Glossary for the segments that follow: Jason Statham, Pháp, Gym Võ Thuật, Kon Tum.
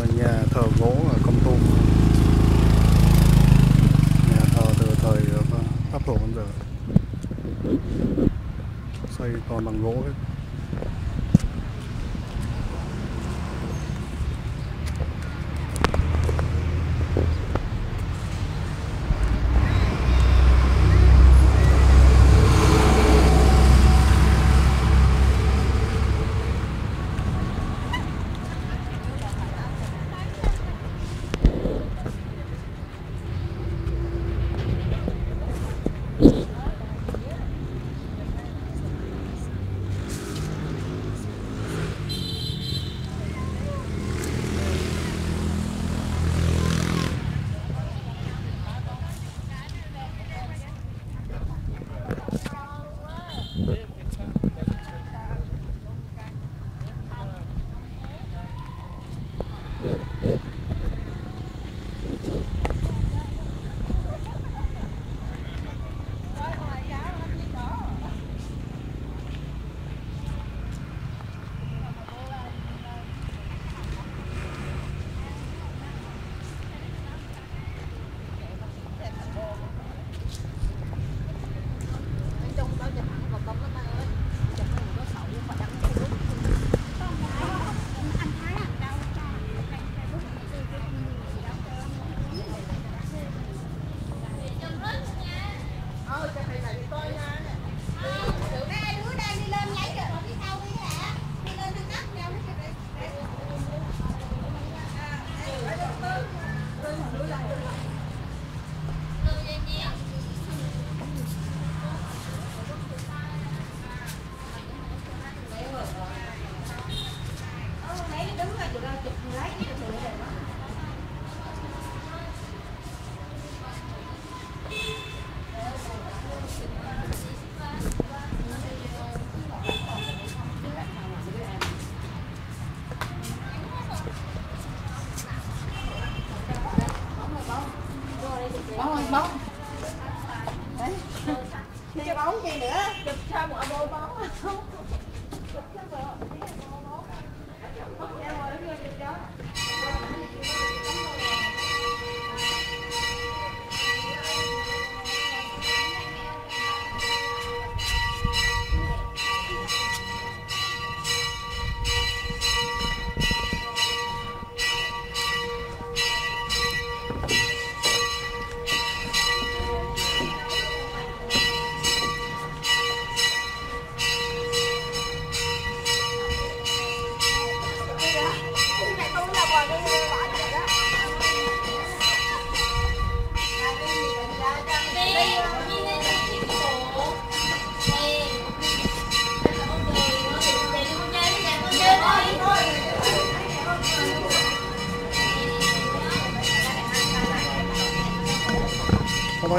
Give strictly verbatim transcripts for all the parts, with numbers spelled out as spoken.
nhà thờ gỗ ở Kon Tum, nhà thờ từ thời Pháp thuộc đến giờ, xây toàn bằng gỗ hết.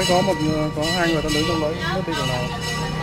Có một người, có hai người ta đứng trong đấy, mất đi của nó.